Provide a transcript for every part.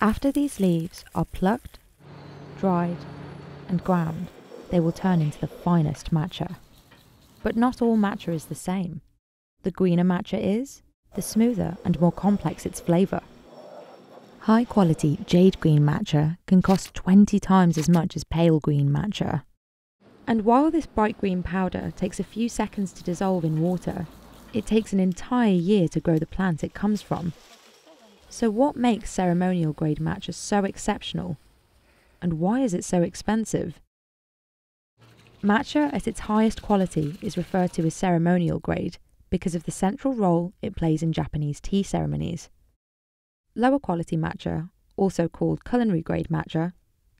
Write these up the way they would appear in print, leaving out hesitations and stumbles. After these leaves are plucked, dried, and ground, they will turn into the finest matcha. But not all matcha is the same. The greener matcha is, the smoother and more complex its flavour. High-quality jade green matcha can cost 20 times as much as pale green matcha. And while this bright green powder takes a few seconds to dissolve in water, it takes an entire year to grow the plant it comes from. So what makes ceremonial grade matcha so exceptional? And why is it so expensive? Matcha at its highest quality is referred to as ceremonial grade because of the central role it plays in Japanese tea ceremonies. Lower quality matcha, also called culinary grade matcha,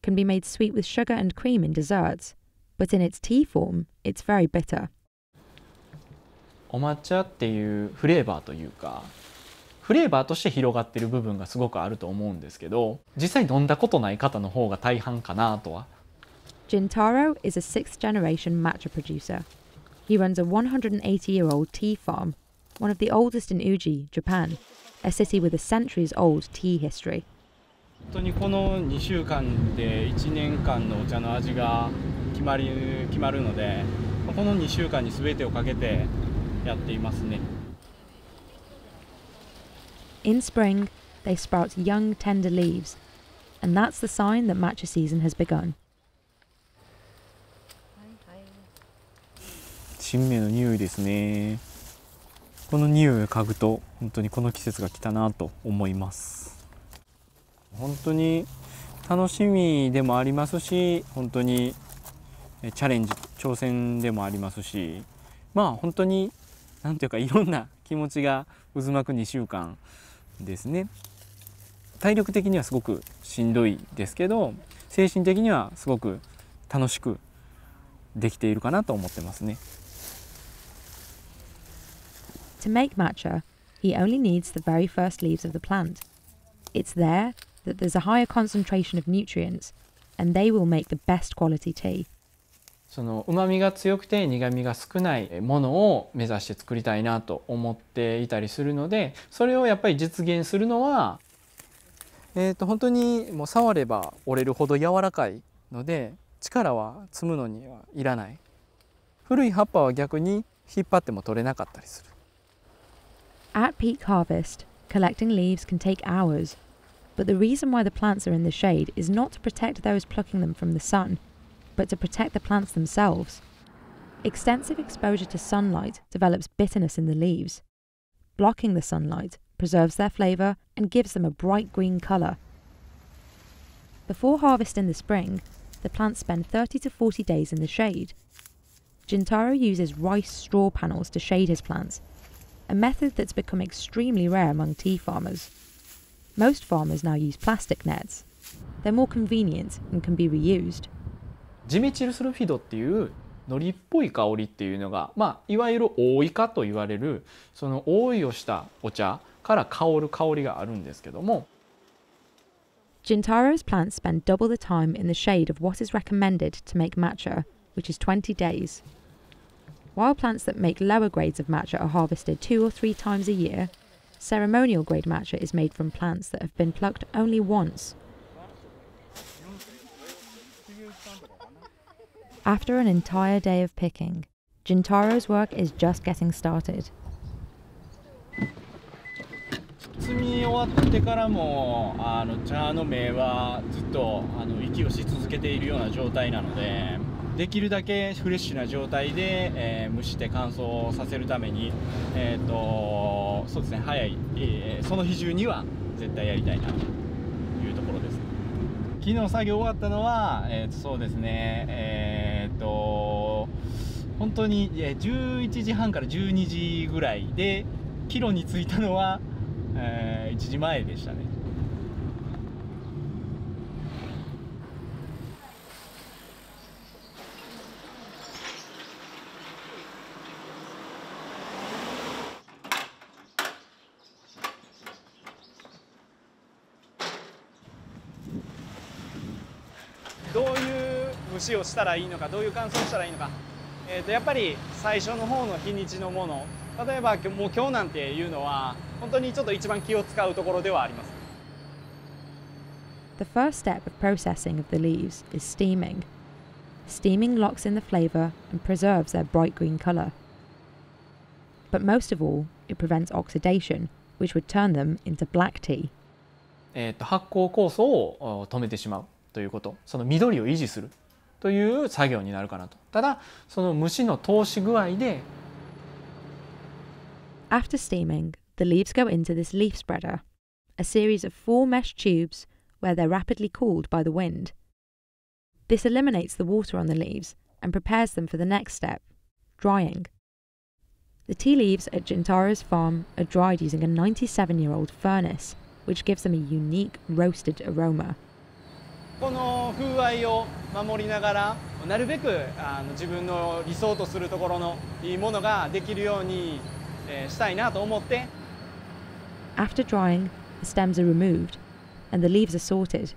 can be made sweet with sugar and cream in desserts, but in its tea form, it's very bitter. お抹茶っていうフレーバーというか、フレーバーとして広がってる部分がすごくあると思うんですけど、実際飲んだことない方の方が大半かなとは。Jintaro is a 6th-generation matcha producer. He runs a 180-year-old tea farm, one of the oldest in Uji, Japan, a city with a centuries-old tea history. 本当にこの2週間で1年間のお茶の味が決まるので、この2週間に全てをかけてやっていますね。 In spring, they sprout young, tender leaves, and that's the sign that matcha season has begun. 新芽の匂いですね。この匂いを嗅ぐと本当にこの季節が来たなと思います。本当に楽しみでもありますし、本当にチャレンジ挑戦でもありますし、まあ本当になんていうかいろんな気持ちが渦巻く2週間。 ですね。体力的にはすごくしんどいですけど、精神的にはすごく楽しくできているかなと思ってますね。To make matcha, he only needs the very first leaves of the plant. It's there that there's a higher concentration of nutrients, and they will make the best quality tea. その旨味が強くて苦味が少ないものを目指して作りたいなと思っていたりするので、それをやっぱり実現するのは、本当にもう触れば折れるほど柔らかいので、力は積むのにはいらない。古い葉っぱは逆に引っ張っても取れなかったりする。 At peak harvest, collecting leaves can take hours, but the reason why the plants are in the shade is not to protect those plucking them from the sun, but to protect the plants themselves. Extensive exposure to sunlight develops bitterness in the leaves. Blocking the sunlight preserves their flavour and gives them a bright green colour. Before harvest in the spring, the plants spend 30 to 40 days in the shade. Jintaro uses rice straw panels to shade his plants, a method that's become extremely rare among tea farmers. Most farmers now use plastic nets. They're more convenient and can be reused. ジメチルスルフィドっていう海苔っぽい香りっていうのが、まあいわゆる覆いかと言われるその覆いをしたお茶から香る香りがあるんですけども。Jintaro's plants spend double the time in the shade of what is recommended to make matcha, which is 20 days. While plants that make lower grades of matcha are harvested 2 or 3 times a year, ceremonial grade matcha is made from plants that have been plucked only once. After an entire day of picking, Jintaro's work is just getting started. 摘み終わってからも茶の芽はずっと息をし続けているような状態なので、できるだけフレッシュな状態で、蒸して乾燥させるために、そうですね、早い、その日中には絶対やりたいなというところです。 昨日作業終わったのは、そうですね、本当に11時半から12時ぐらいで、帰路に着いたのは、1時前でしたね。どういう蒸しをしたらいいのか、どういう乾燥したらいいのか、やっぱり最初の方の日にちのもの、例えばもう今日なんていうのは本当にちょっと一番気を使うところではあります。The first step of processing of the leaves is steaming. Steaming locks in the flavour and preserves their bright green colour. But most of all, it prevents oxidation, which would turn them into black tea. 発酵酵素を止めてしまうということ、その緑を維持するという作業になるかなと。ただ、その蒸しの通し具合で。After steaming, the leaves go into this leaf spreader, a series of 4 mesh tubes where they're rapidly cooled by the wind. This eliminates the water on the leaves and prepares them for the next step, drying. The tea leaves at Jintaro's farm are dried using a 97-year-old furnace, which gives them a unique roasted aroma. この風合いを守りながら、なるべく自分の理想とするところのいいものができるようにしたいなと思って。After drying, the stems are removed and the leaves are sorted.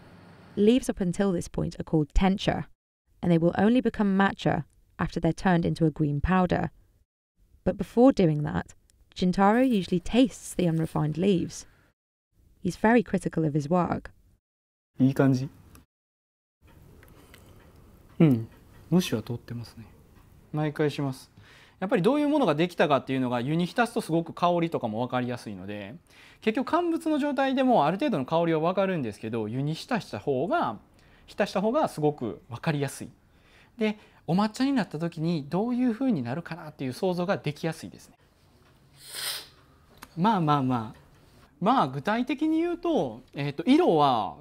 Leaves up until this point are called tencha, and they will only become matcha after they're turned into a green powder. But before doing that, Jintaro usually tastes the unrefined leaves. He's very critical of his work. いい感じ。うん、蒸しは通ってますね。毎回します。やっぱりどういうものができたかっていうのが湯に浸すとすごく香りとかも分かりやすいので、結局乾物の状態でもある程度の香りは分かるんですけど、湯に浸した方がすごく分かりやすい。で、お抹茶になった時にどういう風になるかなっていう想像ができやすいですね。まあ具体的に言うと、色は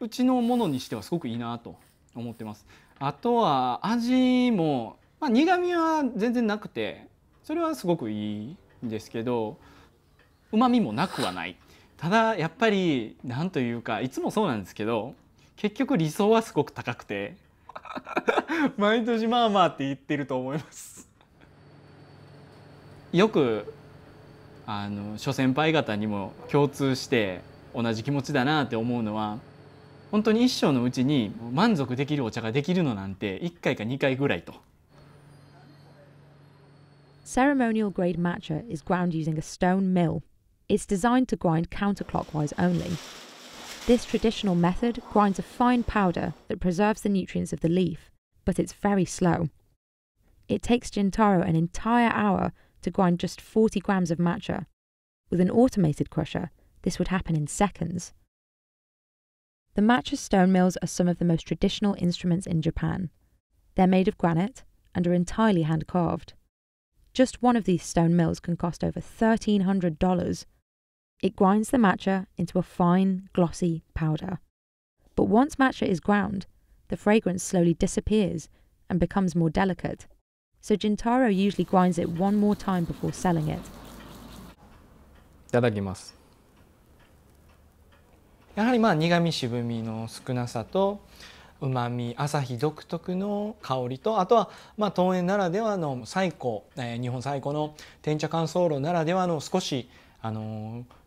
うちのものにしてはすごくいいなと思ってます。あとは味も、まあ、苦味は全然なくて、それはすごくいいんですけど、旨味もなくはない。ただやっぱりなんというかいつもそうなんですけど、結局理想はすごく高くて、毎年まあまあって言ってると思います。よく。諸先輩方にも共通して同じ気持ちだなって思うのは、本当に一生のうちに満足できるお茶ができるのなんて1回か2回ぐらいと。Ceremonial grade matcha is ground using a stone mill. It's designed to grind counterclockwise only. This traditional method grinds a fine powder that preserves the nutrients of the leaf, but it's very slow. It takes Jintaro an entire hour to grind just 40 grams of matcha. With an automated crusher, this would happen in seconds. The matcha stone mills are some of the most traditional instruments in Japan. They're made of granite and are entirely hand-carved. Just one of these stone mills can cost over $1,300. It grinds the matcha into a fine, glossy powder. But once matcha is ground, the fragrance slowly disappears and becomes more delicate. So Jintaro usually grinds it one more time before selling it. いただきます。やはりまあ苦味渋みの少なさと旨味、朝日独特の香りと、あとはまあ東園ならではの最古、日本最古の天茶乾燥炉ならではの少し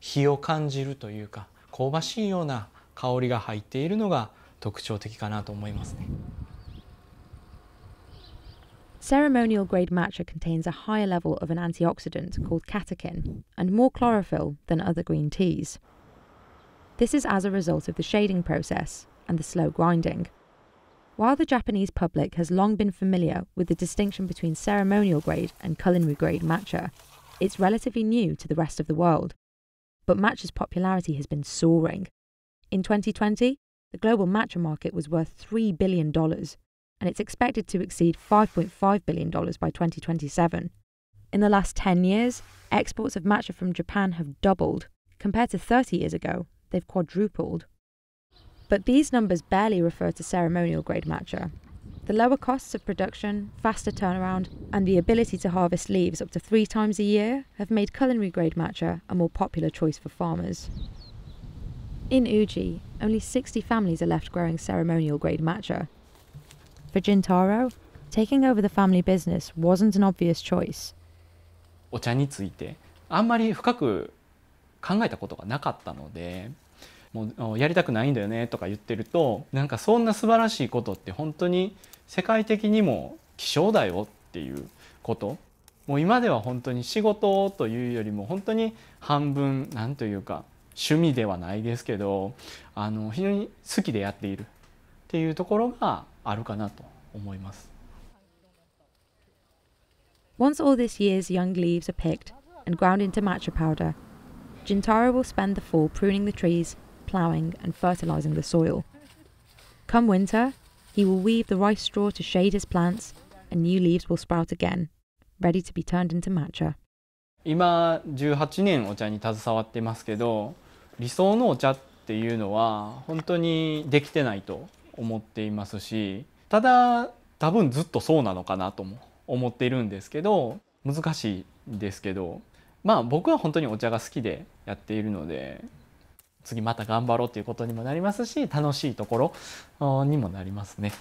火を感じるというか香ばしいような香りが入っているのが特徴的かなと思いますね。Ceremonial grade matcha contains a higher level of an antioxidant called catechin and more chlorophyll than other green teas. This is as a result of the shading process and the slow grinding. While the Japanese public has long been familiar with the distinction between ceremonial grade and culinary grade matcha, it's relatively new to the rest of the world. But matcha's popularity has been soaring. In 2020, the global matcha market was worth $3 billion. And it's expected to exceed $5.5 billion by 2027. In the last 10 years, exports of matcha from Japan have doubled. Compared to 30 years ago, they've quadrupled. But these numbers barely refer to ceremonial grade matcha. The lower costs of production, faster turnaround, and the ability to harvest leaves up to 3 times a year have made culinary grade matcha a more popular choice for farmers. In Uji, only 60 families are left growing ceremonial grade matcha. For Jintaro, taking over the family business wasn't an obvious choice. お茶についてあんまり深く考えたことがなかったので、もうやりたくないんだよねとか言ってると、なんかそんな素晴らしいことって本当に世界的にも希少だよっていうこと。もう今では本当に仕事というよりも本当に半分なんというか趣味ではないですけど非常に好きでやっているっていうところがあるかなと思います。Once all this year's young leaves are picked and ground into matcha powder, Jintaro will spend the fall pruning the trees, ploughing and fertilizing the soil. Come winter, he will weave the rice straw to shade his plants, and new leaves will sprout again, ready to be turned into matcha. 今18年お茶に携わってますけど、理想のお茶っていうのは本当にできてないと思っていますし、ただ多分ずっとそうなのかなとも思っているんですけど、難しいですけど、まあ僕は本当にお茶が好きでやっているので、次また頑張ろうということにもなりますし、楽しいところにもなりますね。